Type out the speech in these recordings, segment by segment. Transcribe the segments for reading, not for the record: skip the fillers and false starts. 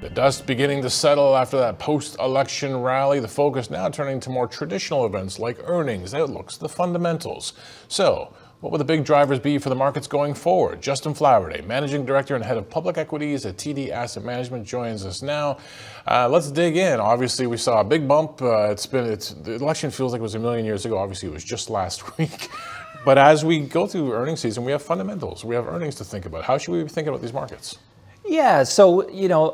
The dust beginning to settle after that post-election rally, the focus now turning to more traditional events like earnings, outlooks, the fundamentals. So, what will the big drivers be for the markets going forward? Justin Flowerday, Managing Director and Head of Public Equities at TD Asset Management, joins us now. Let's dig in. Obviously, we saw a big bump. The election feels like it was a million years ago. Obviously, it was just last week. But as we go through earnings season, we have fundamentals. We have earnings to think about. How should we be thinking about these markets? Yeah, so, you know,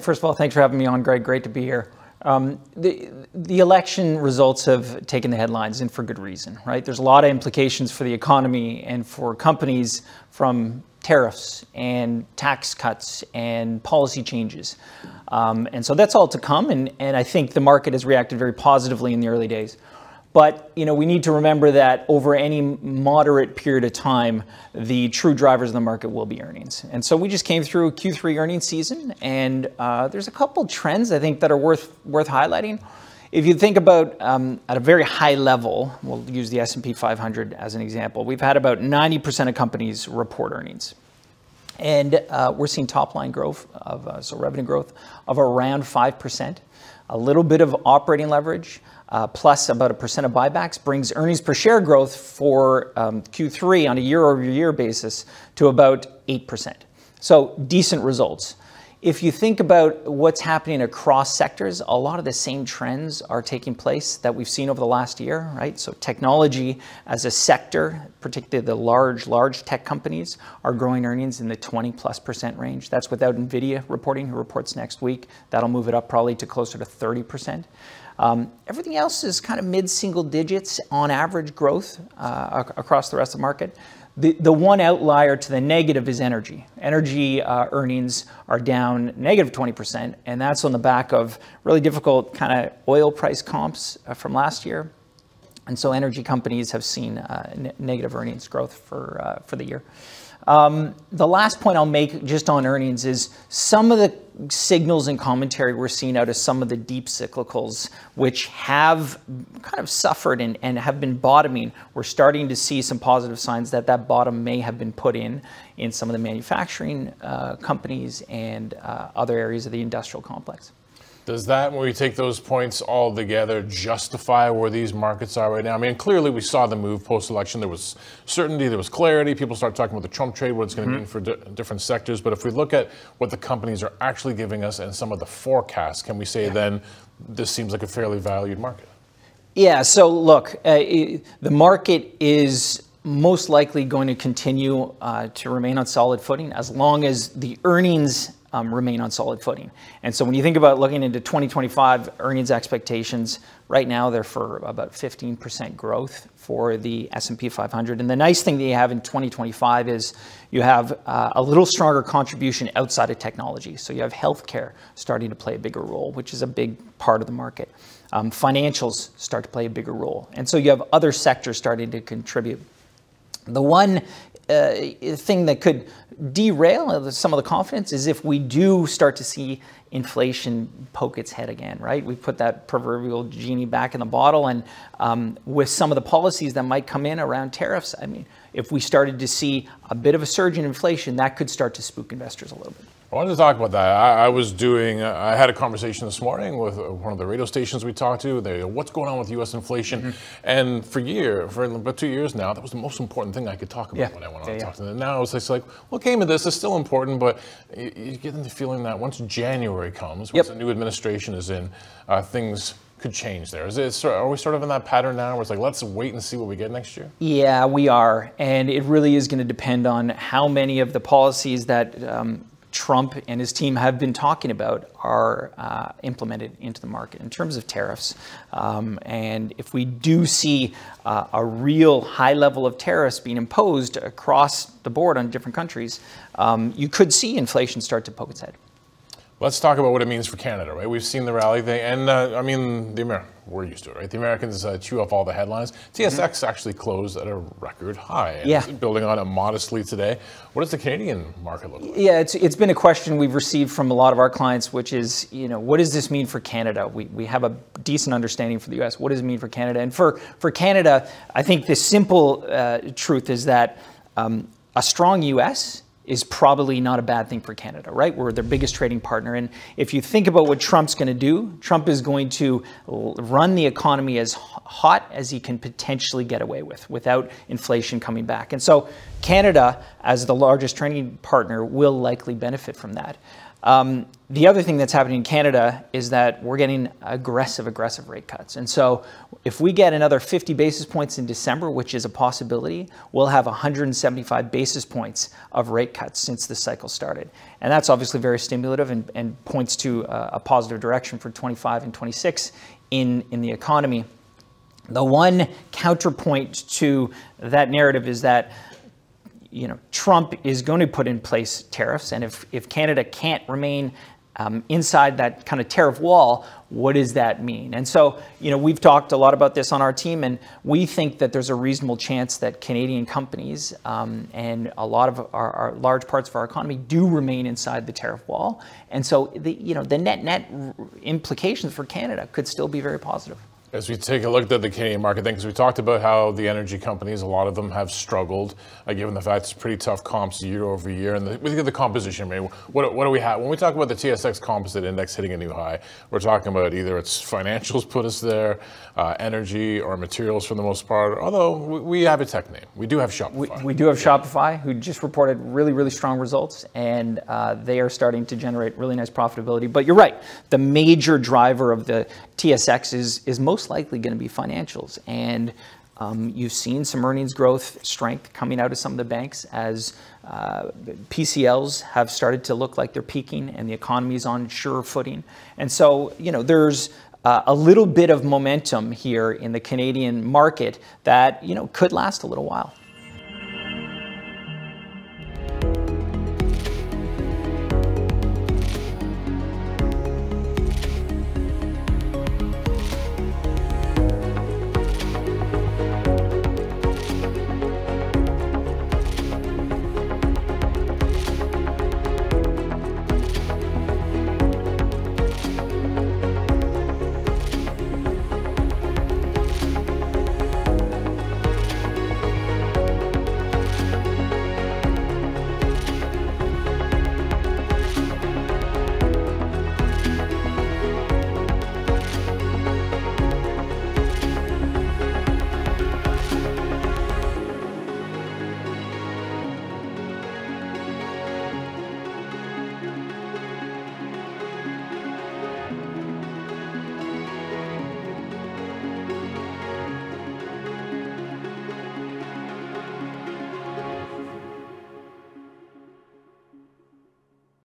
first of all, thanks for having me on, Greg. Great to be here. The election results have taken the headlines, and for good reason, right? There's a lot of implications for the economy and for companies from tariffs and tax cuts and policy changes. And so that's all to come, and I think the market has reacted very positively in the early days. But, you know, we need to remember that over any moderate period of time, the true drivers of the market will be earnings. And so we just came through Q3 earnings season, and there's a couple trends, I think, that are worth highlighting. If you think about at a very high level, we'll use the S&P 500 as an example, we've had about 90% of companies report earnings. And we're seeing top-line growth, so revenue growth, of around 5%. A little bit of operating leverage, plus about 1% of buybacks, brings earnings per share growth for Q3 on a year-over-year basis to about 8%. So decent results. If you think about what's happening across sectors, a lot of the same trends are taking place that we've seen over the last year, right? So technology as a sector, particularly the large tech companies, are growing earnings in the 20+% range. That's without NVIDIA reporting, who reports next week. That'll move it up probably to closer to 30%. Everything else is kind of mid-single digits on average growth across the rest of the market. The one outlier to the negative is energy. Energy earnings are down negative 20%, and that's on the back of really difficult kind of oil price comps from last year. And so energy companies have seen negative earnings growth for the year. The last point I'll make just on earnings is some of the signals and commentary we're seeing out of some of the deep cyclicals, which have kind of suffered and have been bottoming. We're starting to see some positive signs that that bottom may have been put in some of the manufacturing companies and other areas of the industrial complex. Does that, when we take those points all together, justify where these markets are right now? I mean, clearly we saw the move post-election. There was certainty, there was clarity. People started talking about the Trump trade, what it's going to mean for different sectors. But if we look at what the companies are actually giving us and some of the forecasts, can we say then this seems like a fairly valued market? Yeah, so look, the market is most likely going to continue to remain on solid footing as long as the earnings remain on solid footing. And so when you think about looking into 2025 earnings expectations, right now they're for about 15% growth for the S&P 500. And the nice thing that you have in 2025 is you have a little stronger contribution outside of technology. So you have healthcare starting to play a bigger role, which is a big part of the market. Financials start to play a bigger role. And so you have other sectors starting to contribute. The one thing that could derail some of the confidence is if we do start to see inflation poke its head again, right? We put that proverbial genie back in the bottle, and with some of the policies that might come in around tariffs, I mean, if we started to see a bit of a surge in inflation, that could start to spook investors a little bit. I wanted to talk about that. I had a conversation this morning with one of the radio stations we talked to. What's going on with U.S. inflation? And for about 2 years now, that was the most important thing I could talk about when I went on to talk to them. Now it's just like, what came of this is still important, but you get the feeling that once January comes, once a new administration is in, things could change there. Are we sort of in that pattern now where it's like, let's wait and see what we get next year? Yeah, we are. And it really is going to depend on how many of the policies that Trump and his team have been talking about are implemented into the market in terms of tariffs. And if we do see a real high level of tariffs being imposed across the board on different countries, you could see inflation start to poke its head. Let's talk about what it means for Canada, right? We've seen the rally thing, and I mean, we're used to it, right? The Americans chew up all the headlines. TSX actually closed at a record high, and building on it modestly today. What does the Canadian market look like? Yeah, it's been a question we've received from a lot of our clients, which is, you know, what does this mean for Canada? We have a decent understanding for the U.S. What does it mean for Canada? And for Canada, I think the simple truth is that a strong U.S. is probably not a bad thing for Canada, right? We're their biggest trading partner. And if you think about what Trump's going to do, Trump is going to run the economy as hot as he can potentially get away with without inflation coming back. And so Canada, as the largest trading partner, will likely benefit from that. The other thing that's happening in Canada is that we're getting aggressive rate cuts. And so if we get another 50 basis points in December, which is a possibility, we'll have 175 basis points of rate cuts since the cycle started. And that's obviously very stimulative and points to a positive direction for 25 and 26 in the economy. The one counterpoint to that narrative is that Trump is going to put in place tariffs, and if Canada can't remain inside that kind of tariff wall, what does that mean? And so, we've talked a lot about this on our team, and we think that there's a reasonable chance that Canadian companies and a lot of our large parts of our economy do remain inside the tariff wall. And so, the net implications for Canada could still be very positive. As we take a look at the Canadian market, then, because we talked about how the energy companies, a lot of them have struggled, given the fact it's pretty tough comps year over year. And we think of the composition, right? What do we have? When we talk about the TSX Composite Index hitting a new high, we're talking about either its financials put us there, energy or materials for the most part, although we have a tech name. We do have Shopify. We do have Shopify, who just reported really strong results, and they are starting to generate really nice profitability. But you're right, the major driver of the TSX is mostly likely going to be financials, and you've seen some earnings growth strength coming out of some of the banks as PCLs have started to look like they're peaking and the economy's on sure footing. And so there's a little bit of momentum here in the Canadian market that could last a little while.